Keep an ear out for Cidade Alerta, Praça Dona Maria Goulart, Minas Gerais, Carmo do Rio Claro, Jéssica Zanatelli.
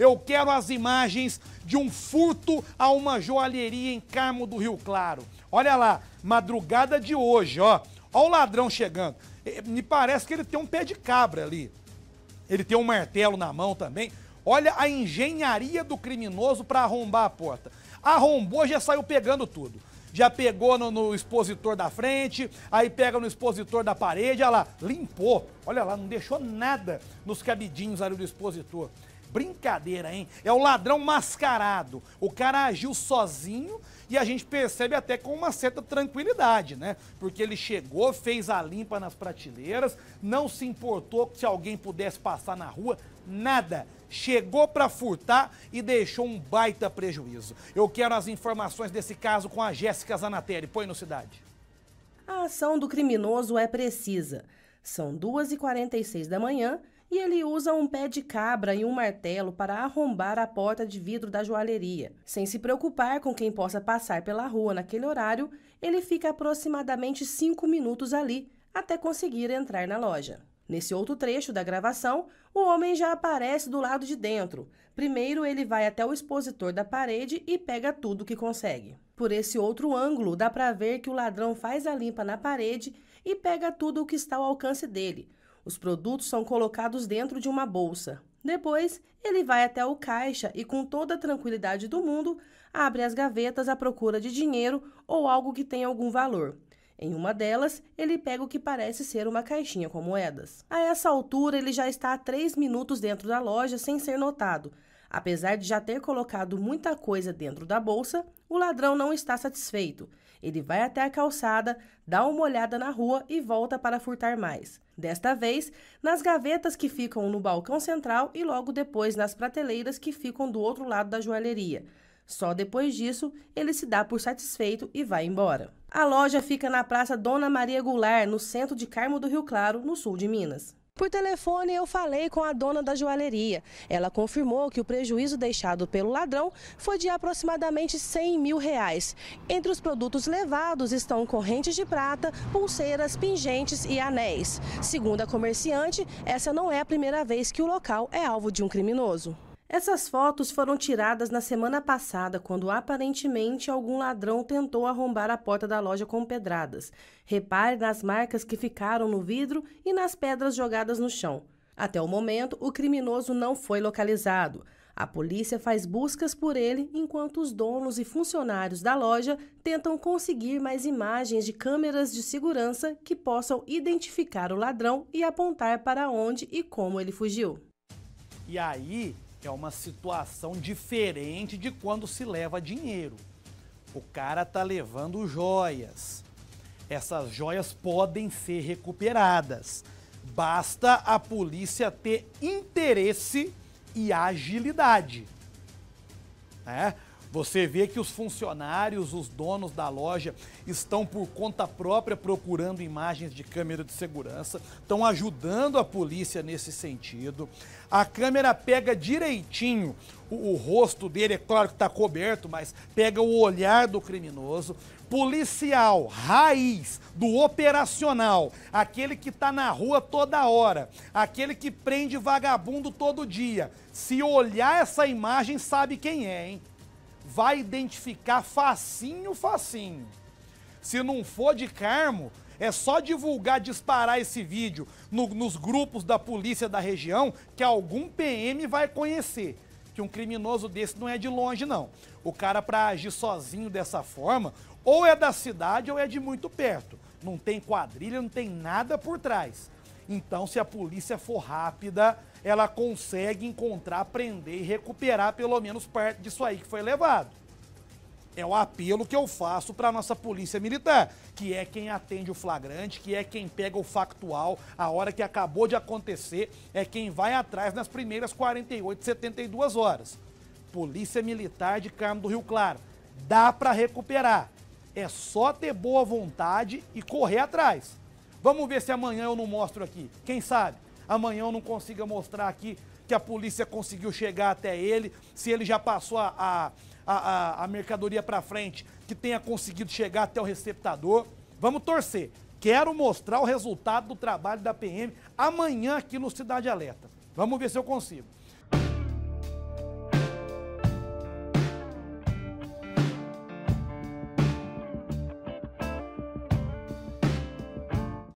Eu quero as imagens de um furto a uma joalheria em Carmo do Rio Claro. Olha lá, madrugada de hoje, ó. Ó o ladrão chegando. Me parece que ele tem um pé de cabra ali. Ele tem um martelo na mão também. Olha a engenharia do criminoso para arrombar a porta. Arrombou, já saiu pegando tudo. Já pegou no expositor da frente, aí pega no expositor da parede, olha lá, limpou. Olha lá, não deixou nada nos cabidinhos ali do expositor. Brincadeira, hein? É o ladrão mascarado. O cara agiu sozinho e a gente percebe até com uma certa tranquilidade, né? Porque ele chegou, fez a limpa nas prateleiras, não se importou se alguém pudesse passar na rua, nada. Chegou para furtar e deixou um baita prejuízo. Eu quero as informações desse caso com a Jéssica Zanatelli. Põe no Cidade. A ação do criminoso é precisa. São 2h46 da manhã. E ele usa um pé de cabra e um martelo para arrombar a porta de vidro da joalheria. Sem se preocupar com quem possa passar pela rua naquele horário, ele fica aproximadamente 5 minutos ali, até conseguir entrar na loja. Nesse outro trecho da gravação, o homem já aparece do lado de dentro. Primeiro ele vai até o expositor da parede e pega tudo que consegue. Por esse outro ângulo, dá para ver que o ladrão faz a limpa na parede e pega tudo o que está ao alcance dele. Os produtos são colocados dentro de uma bolsa. Depois, ele vai até o caixa e, com toda a tranquilidade do mundo, abre as gavetas à procura de dinheiro ou algo que tenha algum valor. Em uma delas, ele pega o que parece ser uma caixinha com moedas. A essa altura, ele já está há 3 minutos dentro da loja sem ser notado. Apesar de já ter colocado muita coisa dentro da bolsa, o ladrão não está satisfeito. Ele vai até a calçada, dá uma olhada na rua e volta para furtar mais. Desta vez, nas gavetas que ficam no balcão central e logo depois nas prateleiras que ficam do outro lado da joalheria. Só depois disso, ele se dá por satisfeito e vai embora. A loja fica na Praça Dona Maria Goulart, no centro de Carmo do Rio Claro, no sul de Minas. Por telefone eu falei com a dona da joalheria. Ela confirmou que o prejuízo deixado pelo ladrão foi de aproximadamente R$100 mil. Entre os produtos levados estão correntes de prata, pulseiras, pingentes e anéis. Segundo a comerciante, essa não é a primeira vez que o local é alvo de um criminoso. Essas fotos foram tiradas na semana passada, quando aparentemente algum ladrão tentou arrombar a porta da loja com pedradas. Repare nas marcas que ficaram no vidro e nas pedras jogadas no chão. Até o momento, o criminoso não foi localizado. A polícia faz buscas por ele enquanto os donos e funcionários da loja tentam conseguir mais imagens de câmeras de segurança que possam identificar o ladrão e apontar para onde e como ele fugiu. E aí... é uma situação diferente de quando se leva dinheiro. O cara tá levando joias. Essas joias podem ser recuperadas. Basta a polícia ter interesse e agilidade. É? Você vê que os funcionários, os donos da loja, estão por conta própria procurando imagens de câmera de segurança, estão ajudando a polícia nesse sentido. A câmera pega direitinho o rosto dele, é claro que está coberto, mas pega o olhar do criminoso. Policial, raiz do operacional, aquele que está na rua toda hora, aquele que prende vagabundo todo dia. Se olhar essa imagem, sabe quem é, hein? Vai identificar facinho, facinho. Se não for de Carmo, é só divulgar, disparar esse vídeo nos grupos da polícia da região que algum PM vai conhecer. Que um criminoso desse não é de longe, não. O cara, para agir sozinho dessa forma, ou é da cidade ou é de muito perto. Não tem quadrilha, não tem nada por trás. Então, se a polícia for rápida, ela consegue encontrar, prender e recuperar pelo menos parte disso aí que foi levado. É o apelo que eu faço para a nossa polícia militar, que é quem atende o flagrante, que é quem pega o factual, a hora que acabou de acontecer, é quem vai atrás nas primeiras 48, 72 horas. Polícia Militar de Carmo do Rio Claro. Dá para recuperar. É só ter boa vontade e correr atrás. Vamos ver se amanhã eu não mostro aqui. Quem sabe? Amanhã eu não consiga mostrar aqui que a polícia conseguiu chegar até ele, se ele já passou a mercadoria para frente, que tenha conseguido chegar até o receptador. Vamos torcer. Quero mostrar o resultado do trabalho da PM amanhã aqui no Cidade Alerta. Vamos ver se eu consigo.